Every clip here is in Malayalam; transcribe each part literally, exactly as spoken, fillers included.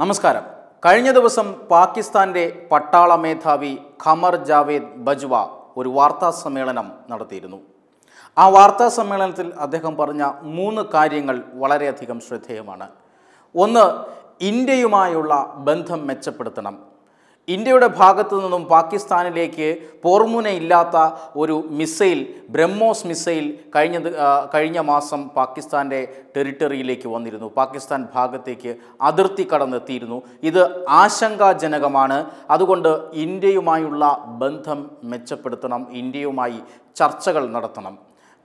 നമസ്കാരം. കഴിഞ്ഞ ദിവസം പാകിസ്ഥാന്റെ പട്ടാള മേധാവി ഖമർ ജാവേദ് ബജ്വ ഒരു വാർത്താ സമ്മേളനം നടത്തിയിരുന്നു. ആ വാർത്താ സമ്മേളനത്തിൽ അദ്ദേഹം പറഞ്ഞ മൂന്ന് കാര്യങ്ങൾ വളരെയധികം ശ്രദ്ധേയമാണ്. ഒന്ന്, ഇന്ത്യയുമായുള്ള ബന്ധം മെച്ചപ്പെടുത്തണം. ഇന്ത്യയുടെ ഭാഗത്തു നിന്നും പാകിസ്ഥാനിലേക്ക് പോർമുനയില്ലാത്ത ഒരു മിസൈൽ, ബ്രഹ്മോസ് മിസൈൽ കഴിഞ്ഞ കഴിഞ്ഞ മാസം പാകിസ്ഥാൻ്റെ ടെറിട്ടറിയിലേക്ക് വന്നിരുന്നു, പാകിസ്ഥാൻ ഭാഗത്തേക്ക് അതിർത്തി കടന്നെത്തിയിരുന്നു. ഇത് ആശങ്കാജനകമാണ്. അതുകൊണ്ട് ഇന്ത്യയുമായുള്ള ബന്ധം മെച്ചപ്പെടുത്തണം, ഇന്ത്യയുമായി ചർച്ചകൾ നടത്തണം.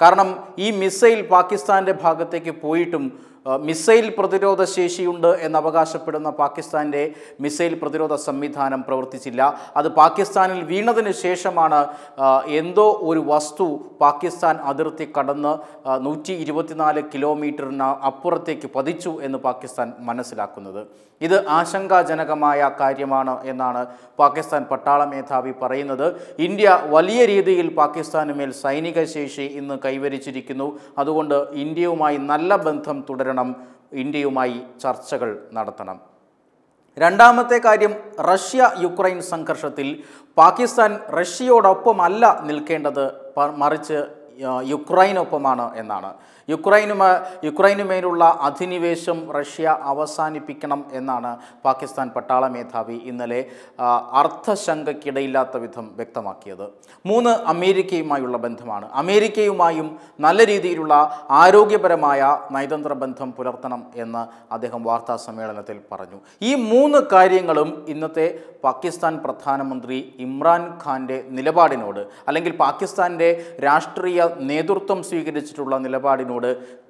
കാരണം ഈ മിസൈൽ പാകിസ്ഥാൻ്റെ ഭാഗത്തേക്ക് പോയിട്ടും മിസൈൽ പ്രതിരോധ ശേഷിയുണ്ട് എന്നവകാശപ്പെടുന്ന പാകിസ്ഥാൻ്റെ മിസൈൽ പ്രതിരോധ സംവിധാനം പ്രവർത്തിച്ചില്ല. അത് പാകിസ്ഥാനിൽ വീണതിന് ശേഷമാണ് എന്തോ ഒരു വസ്തു പാകിസ്ഥാൻ അതിർത്തി കടന്ന് നൂറ്റി ഇരുപത്തിനാല് കിലോമീറ്ററിന് അപ്പുറത്തേക്ക് പതിച്ചു എന്ന് പാകിസ്ഥാൻ മനസ്സിലാക്കുന്നത്. ഇത് ആശങ്കാജനകമായ കാര്യമാണ് എന്നാണ് പാകിസ്ഥാൻ പട്ടാള മേധാവി പറയുന്നത്. ഇന്ത്യ വലിയ രീതിയിൽ പാകിസ്ഥാന് മേൽ സൈനിക ശേഷി ഇന്ന് കൈവരിച്ചിരിക്കുന്നു. അതുകൊണ്ട് ഇന്ത്യയുമായി നല്ല ബന്ധം തുടരണം, ഇന്ത്യയുമായി ചർച്ചകൾ നടത്തണം. രണ്ടാമത്തെ കാര്യം, റഷ്യ യുക്രൈൻ സംഘർഷത്തിൽ പാകിസ്ഥാൻ റഷ്യയോടൊപ്പമല്ല നിൽക്കേണ്ടത്, മറിച്ച് യുക്രൈനൊപ്പമാണ് എന്നാണ്. യുക്രൈനുമ യുക്രൈനുമേലുള്ള അധിനിവേശം റഷ്യ അവസാനിപ്പിക്കണം എന്നാണ് പാകിസ്ഥാൻ പട്ടാള മേധാവി ഇന്നലെ അർത്ഥശങ്കയ്ക്കിടയില്ലാത്ത വിധം വ്യക്തമാക്കിയത്. മൂന്ന്, അമേരിക്കയുമായുള്ള ബന്ധമാണ്. അമേരിക്കയുമായും നല്ല രീതിയിലുള്ള ആരോഗ്യപരമായ നയതന്ത്ര ബന്ധം പുലർത്തണം എന്ന് അദ്ദേഹം വാർത്താ സമ്മേളനത്തിൽ പറഞ്ഞു. ഈ മൂന്ന് കാര്യങ്ങളും ഇന്നത്തെ പാകിസ്ഥാൻ പ്രധാനമന്ത്രി ഇമ്രാൻ ഖാൻ്റെ നിലപാടിനോട്, അല്ലെങ്കിൽ പാകിസ്ഥാൻ്റെ രാഷ്ട്രീയ നേതൃത്വം സ്വീകരിച്ചിട്ടുള്ള നിലപാടിനോട്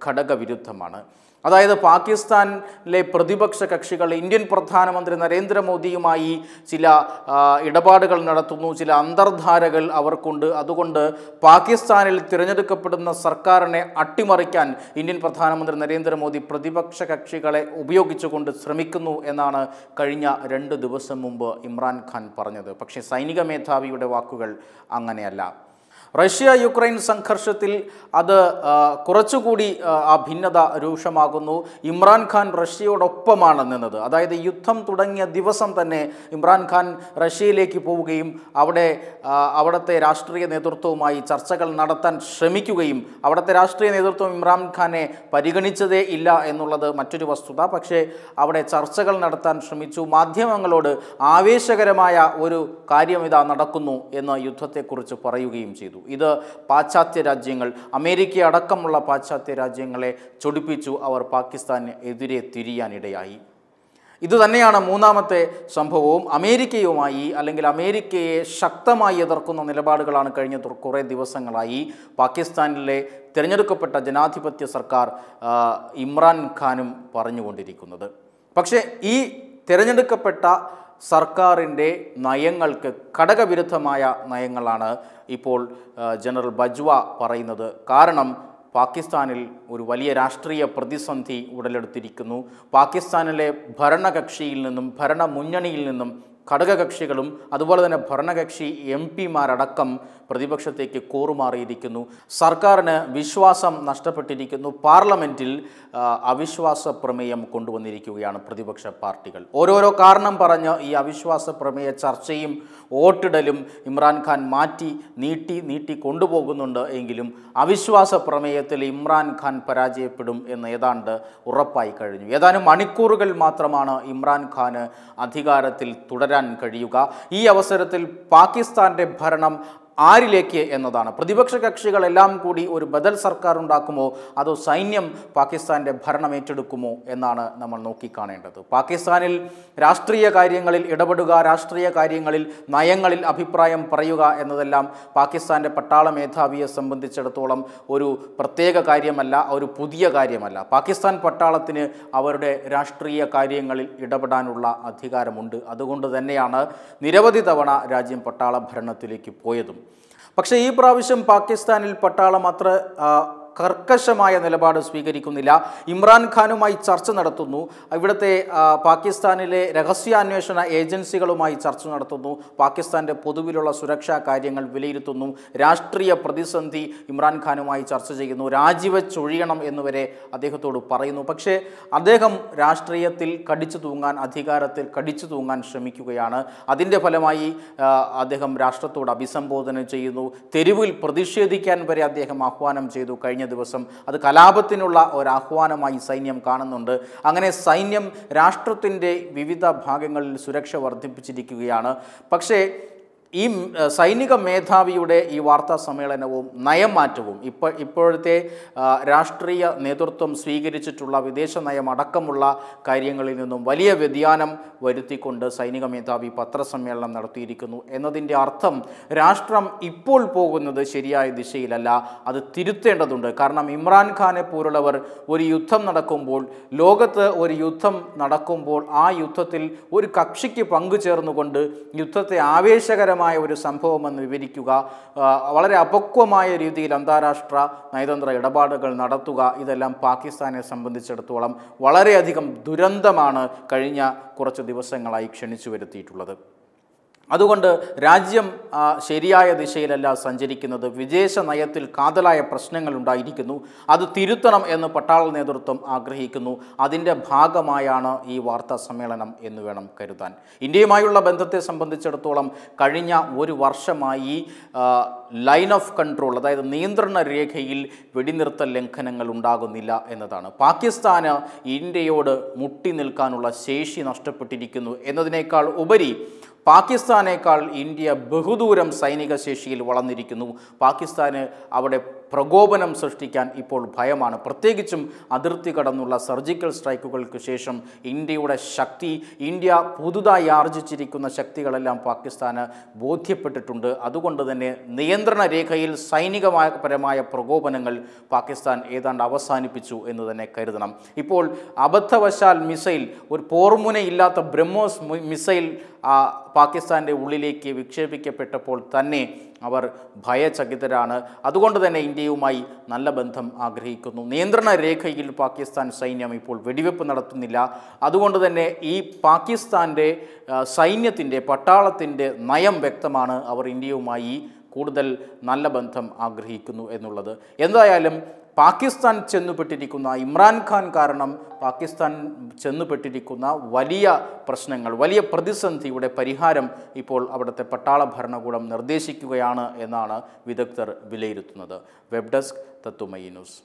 ഘടകവിരുദ്ധമാണ്. അതായത്, പാകിസ്ഥാനിലെ പ്രതിപക്ഷ കക്ഷികൾ ഇന്ത്യൻ പ്രധാനമന്ത്രി നരേന്ദ്രമോദിയുമായി ചില ഇടപാടുകൾ നടത്തുന്നു, ചില അന്തർധാരകൾ അവർക്കുണ്ട്. അതുകൊണ്ട് പാകിസ്ഥാനിൽ തിരഞ്ഞെടുക്കപ്പെടുന്ന സർക്കാരിനെ അട്ടിമറിക്കാൻ ഇന്ത്യൻ പ്രധാനമന്ത്രി നരേന്ദ്രമോദി പ്രതിപക്ഷ കക്ഷികളെ ഉപയോഗിച്ചുകൊണ്ട് ശ്രമിക്കുന്നു എന്നാണ് കഴിഞ്ഞ രണ്ട് ദിവസം മുമ്പ് ഇമ്രാൻഖാൻ പറഞ്ഞത്. പക്ഷേ സൈനിക മേധാവിയുടെ വാക്കുകൾ അങ്ങനെയല്ല. റഷ്യ യുക്രൈൻ സംഘർഷത്തിൽ അത് കുറച്ചുകൂടി ആ ഭിന്നത രൂക്ഷമാകുന്നു. ഇമ്രാൻഖാൻ റഷ്യയോടൊപ്പമാണ് നിന്നത്. അതായത്, യുദ്ധം തുടങ്ങിയ ദിവസം തന്നെ ഇമ്രാൻഖാൻ റഷ്യയിലേക്ക് പോവുകയും അവിടെ അവിടുത്തെ രാഷ്ട്രീയ നേതൃത്വവുമായി ചർച്ചകൾ നടത്താൻ ശ്രമിക്കുകയും, അവിടുത്തെ രാഷ്ട്രീയ നേതൃത്വം ഇമ്രാൻഖാനെ പരിഗണിച്ചതേ ഇല്ല എന്നുള്ളത് മറ്റൊരു വസ്തുത. പക്ഷേ അവിടെ ചർച്ചകൾ നടത്താൻ ശ്രമിച്ചു. മാധ്യമങ്ങളോട് ആവേശകരമായ ഒരു കാര്യം ഇതാ നടക്കുന്നു എന്ന് യുദ്ധത്തെക്കുറിച്ച് പറയുകയും ചെയ്തു. ഇത് പാശ്ചാത്യ രാജ്യങ്ങൾ, അമേരിക്ക അടക്കമുള്ള പാശ്ചാത്യ രാജ്യങ്ങളെ ചൊടിപ്പിച്ചു. അവർ പാകിസ്ഥാന് എതിരെ തിരിയാനിടയായി. ഇതുതന്നെയാണ് മൂന്നാമത്തെ സംഭവവും. അമേരിക്കയുമായി, അല്ലെങ്കിൽ അമേരിക്കയെ ശക്തമായി എതിർക്കുന്ന നിലപാടുകളാണ് കഴിഞ്ഞ കുറേ ദിവസങ്ങളായി പാകിസ്ഥാനിലെ തിരഞ്ഞെടുക്കപ്പെട്ട ജനാധിപത്യ സർക്കാർ ഇമ്രാൻഖാനും പറഞ്ഞുകൊണ്ടിരിക്കുന്നത്. പക്ഷേ ഈ തിരഞ്ഞെടുക്കപ്പെട്ട സർക്കാരിൻ്റെ നയങ്ങൾക്ക് ഘടകവിരുദ്ധമായ നയങ്ങളാണ് ഇപ്പോൾ ജനറൽ ബജ്വ പറയുന്നത്. കാരണം പാകിസ്ഥാനിൽ ഒരു വലിയ രാഷ്ട്രീയ പ്രതിസന്ധി ഉടലെടുത്തിരിക്കുന്നു. പാകിസ്ഥാനിലെ ഭരണകക്ഷിയിൽ നിന്നും, ഭരണ മുന്നണിയിൽ നിന്നും ഘടകകക്ഷികളും അതുപോലെ തന്നെ ഭരണകക്ഷി എം പിമാരടക്കം പ്രതിപക്ഷത്തേക്ക് കൂറുമാറിയിരിക്കുന്നു. സർക്കാരിന് വിശ്വാസം നഷ്ടപ്പെട്ടിരിക്കുന്നു. പാർലമെൻറ്റിൽ അവിശ്വാസ പ്രമേയം കൊണ്ടുവന്നിരിക്കുകയാണ് പ്രതിപക്ഷ പാർട്ടികൾ. ഓരോരോ കാരണം പറഞ്ഞ് ഈ അവിശ്വാസ പ്രമേയ ചർച്ചയും വോട്ടിടലും ഇമ്രാൻഖാൻ മാറ്റി നീട്ടി നീട്ടി കൊണ്ടുപോകുന്നുണ്ട്. എങ്കിലും അവിശ്വാസ പ്രമേയത്തിൽ ഇമ്രാൻഖാൻ പരാജയപ്പെടും എന്ന് ഏതാണ്ട് ഉറപ്പായി കഴിഞ്ഞു. ഏതാനും മണിക്കൂറുകൾ മാത്രമാണ് ഇമ്രാൻഖാന് അധികാരത്തിൽ തുടരുന്നത് കഴിയുക. ഈ അവസരത്തിൽ പാകിസ്ഥാന്റെ ഭരണം ആരിലേക്ക് എന്നതാണ്. പ്രതിപക്ഷ കക്ഷികളെല്ലാം കൂടി ഒരു ബദൽ സർക്കാർ ഉണ്ടാക്കുമോ, അതോ സൈന്യം പാകിസ്ഥാൻ്റെ ഭരണം ഏറ്റെടുക്കുമോ എന്നാണ് നമ്മൾ നോക്കിക്കാണേണ്ടത്. പാകിസ്ഥാനിൽ രാഷ്ട്രീയ കാര്യങ്ങളിൽ ഇടപെടുക, രാഷ്ട്രീയ കാര്യങ്ങളിൽ നയങ്ങളിൽ അഭിപ്രായം പറയുക എന്നതെല്ലാം പാകിസ്ഥാൻ്റെ പട്ടാള മേധാവിയെ സംബന്ധിച്ചിടത്തോളം ഒരു പ്രത്യേക കാര്യമല്ല, ഒരു പുതിയ കാര്യമല്ല. പാകിസ്ഥാൻ പട്ടാളത്തിന് അവരുടെ രാഷ്ട്രീയ കാര്യങ്ങളിൽ ഇടപെടാനുള്ള അധികാരമുണ്ട്. അതുകൊണ്ട് തന്നെയാണ് നിരവധി തവണ രാജ്യം പട്ടാള ഭരണത്തിലേക്ക് പോയതും. പക്ഷേ ഈ പ്രാവശ്യം പാകിസ്ഥാനിൽ പട്ടാളം അത്ര കർക്കശമായ നിലപാട് സ്വീകരിക്കുന്നില്ല. ഇമ്രാൻ ഖാനുമായി ചർച്ച നടത്തുന്നു, ഇവിടുത്തെ പാകിസ്ഥാനിലെ രഹസ്യാന്വേഷണ ഏജൻസികളുമായി ചർച്ച നടത്തുന്നു, പാകിസ്ഥാൻ്റെ പൊതുവിലുള്ള സുരക്ഷാ കാര്യങ്ങൾ വിലയിരുത്തുന്നു, രാഷ്ട്രീയ പ്രതിസന്ധി ഇമ്രാൻ ഖാനുമായി ചർച്ച ചെയ്യുന്നു, രാജിവെച്ചൊഴിയണം എന്നുവരെ അദ്ദേഹത്തോട് പറയുന്നു. പക്ഷേ അദ്ദേഹം രാഷ്ട്രീയത്തിൽ കടിച്ചു തൂങ്ങാൻ, അധികാരത്തിൽ കടിച്ചു തൂങ്ങാൻ ശ്രമിക്കുകയാണ്. അതിൻ്റെ ഫലമായി അദ്ദേഹം രാഷ്ട്രത്തോട് അഭിസംബോധന ചെയ്യുന്നു, തെരുവിൽ പ്രതിഷേധിക്കാൻ വരെ അദ്ദേഹം ആഹ്വാനം ചെയ്തു കഴിഞ്ഞ ദിവസം. അത് കലാപത്തിനുള്ള ഒരാഹ്വാനമായി സൈന്യം കാണുന്നുണ്ട്. അങ്ങനെ സൈന്യം രാഷ്ട്രത്തിൻ്റെ വിവിധ ഭാഗങ്ങളിൽ സുരക്ഷ വർദ്ധിപ്പിച്ചിരിക്കുകയാണ്. പക്ഷേ ഈ സൈനിക മേധാവിയുടെ ഈ വാർത്താ സമ്മേളനവും നയമാറ്റവും ഇപ്പോൾ ഇപ്പോഴത്തെ രാഷ്ട്രീയ നേതൃത്വം സ്വീകരിച്ചിട്ടുള്ള വിദേശ നയമടക്കമുള്ള കാര്യങ്ങളിൽ നിന്നും വലിയ വ്യതിയാനം വരുത്തിക്കൊണ്ട് സൈനിക മേധാവി പത്രസമ്മേളനം നടത്തിയിരിക്കുന്നു എന്നതിൻ്റെ അർത്ഥം രാഷ്ട്രം ഇപ്പോൾ പോകുന്നത് ശരിയായ ദിശയിലല്ല, അത് തിരുത്തേണ്ടതുണ്ട്. കാരണം ഇമ്രാൻഖാനെ പോലുള്ളവർ ഒരു യുദ്ധം നടക്കുമ്പോൾ, ലോകത്ത് ഒരു യുദ്ധം നടക്കുമ്പോൾ, ആ യുദ്ധത്തിൽ ഒരു കക്ഷിക്ക് പങ്കുചേർന്നുകൊണ്ട് യുദ്ധത്തെ ആവേശകരമായി ഒരു സംഭവമെന്ന് വിവരിക്കുക, വളരെ അപക്വമായ രീതിയിൽ അന്താരാഷ്ട്ര നയതന്ത്ര ഇടപാടുകൾ നടത്തുക, ഇതെല്ലാം പാകിസ്ഥാനെ സംബന്ധിച്ചിടത്തോളം വളരെയധികം ദുരന്തമാണ് കഴിഞ്ഞ കുറച്ച് ദിവസങ്ങളായി ക്ഷണിച്ചു വരുത്തിയിട്ടുള്ളത്. അതുകൊണ്ട് രാജ്യം ശരിയായ ദിശയിലല്ല സഞ്ചരിക്കുന്നത്. വിദേശ നയത്തിൽ കാതലായ പ്രശ്നങ്ങൾ ഉണ്ടായിരിക്കുന്നു, അത് തിരുത്തണം എന്ന് പട്ടാള നേതൃത്വം ആഗ്രഹിക്കുന്നു. അതിൻ്റെ ഭാഗമായാണ് ഈ വാർത്താ സമ്മേളനം എന്ന് വേണം കരുതാൻ. ഇന്ത്യയുമായുള്ള ബന്ധത്തെ സംബന്ധിച്ചിടത്തോളം കഴിഞ്ഞ ഒരു വർഷമായി ലൈൻ ഓഫ് കൺട്രോൾ, അതായത് നിയന്ത്രണ രേഖയിൽ വെടിനിർത്തൽ ലംഘനങ്ങൾ ഉണ്ടാകുന്നില്ല എന്നതാണ്. പാകിസ്ഥാന് ഇന്ത്യയോട് മുട്ടി നിൽക്കാനുള്ള ശേഷി നഷ്ടപ്പെട്ടിരിക്കുന്നു എന്നതിനേക്കാൾ ഉപരി പാകിസ്ഥാനേക്കാൾ ഇന്ത്യ ബഹുദൂരം സൈനിക ശേഷിയിൽ വളർന്നിരിക്കുന്നു. പാകിസ്ഥാന് അവിടെ പ്രകോപനം സൃഷ്ടിക്കാൻ ഇപ്പോൾ ഭയമാണ്. പ്രത്യേകിച്ചും അതിർത്തി കടന്നുള്ള സർജിക്കൽ സ്ട്രൈക്കുകൾക്ക് ശേഷം ഇന്ത്യയുടെ ശക്തി, ഇന്ത്യ പുതുതായി ആർജിച്ചിരിക്കുന്ന ശക്തികളെല്ലാം പാകിസ്ഥാന് ബോധ്യപ്പെട്ടിട്ടുണ്ട്. അതുകൊണ്ട് തന്നെ നിയന്ത്രണ രേഖയിൽ സൈനികപരമായ പ്രകോപനങ്ങൾ പാകിസ്ഥാൻ ഏതാണ്ട് അവസാനിപ്പിച്ചു എന്ന് തന്നെ കരുതണം. ഇപ്പോൾ അബദ്ധവശാൽ മിസൈൽ, ഒരു പോർമുനയില്ലാത്ത ബ്രഹ്മോസ് മിസൈൽ പാകിസ്ഥാൻ്റെ ഉള്ളിലേക്ക് വിക്ഷേപിക്കപ്പെട്ടപ്പോൾ തന്നെ അവർ ഭയചകിതരാണ്. അതുകൊണ്ട് തന്നെ ഇന്ത്യയുമായി നല്ല ബന്ധം ആഗ്രഹിക്കുന്നു. നിയന്ത്രണ രേഖയിൽ പാകിസ്ഥാൻ സൈന്യം ഇപ്പോൾ വെടിവെപ്പ് നടത്തുന്നില്ല. അതുകൊണ്ട് തന്നെ ഈ പാകിസ്ഥാൻ്റെ സൈന്യത്തിൻ്റെ, പട്ടാളത്തിൻ്റെ നയം വ്യക്തമാണ്. അവർ ഇന്ത്യയുമായി കൂടുതൽ നല്ല ബന്ധം ആഗ്രഹിക്കുന്നു എന്നുള്ളത്. എന്തായാലും പാകിസ്ഥാൻ ചെന്നുപെട്ടിരിക്കുന്ന, ഇമ്രാൻഖാൻ കാരണം പാകിസ്ഥാൻ ചെന്നുപെട്ടിരിക്കുന്ന വലിയ പ്രശ്നങ്ങൾ, വലിയ പ്രതിസന്ധിയുടെ പരിഹാരം ഇപ്പോൾ അവിടുത്തെ പട്ടാള ഭരണകൂടം നിർദ്ദേശിക്കുകയാണ് എന്നാണ് വിദഗ്ധർ വിലയിരുത്തുന്നത്. വെബ് ഡെസ്ക് തത്തുമൈ ന്യൂസ്.